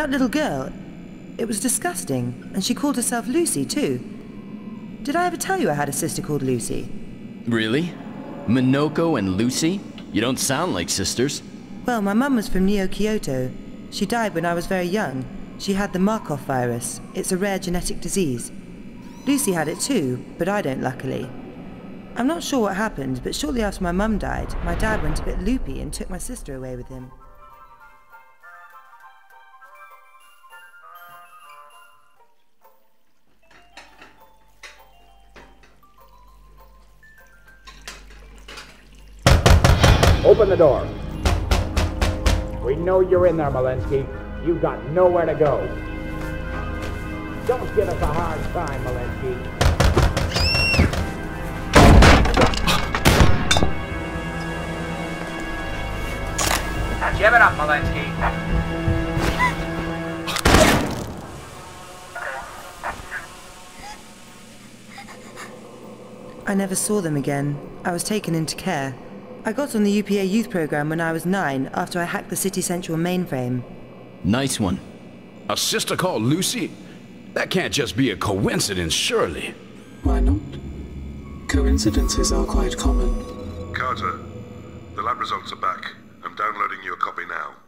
That little girl, it was disgusting, and she called herself Lucy, too. Did I ever tell you I had a sister called Lucy? Really? Minoko and Lucy? You don't sound like sisters. Well, my mum was from Neo-Kyoto. She died when I was very young. She had the Markov virus. It's a rare genetic disease. Lucy had it too, but I don't, luckily. I'm not sure what happened, but shortly after my mum died, my dad went a bit loopy and took my sister away with him. Open the door. We know you're in there, Malensky. You've got nowhere to go. Don't give us a hard time, Malensky. Give it up, Malensky. I never saw them again. I was taken into care. I got on the UPA youth program when I was 9, after I hacked the city central mainframe. Nice one. A sister called Lucy? That can't just be a coincidence, surely. Why not? Coincidences are quite common. Carter, the lab results are back. I'm downloading you a copy now.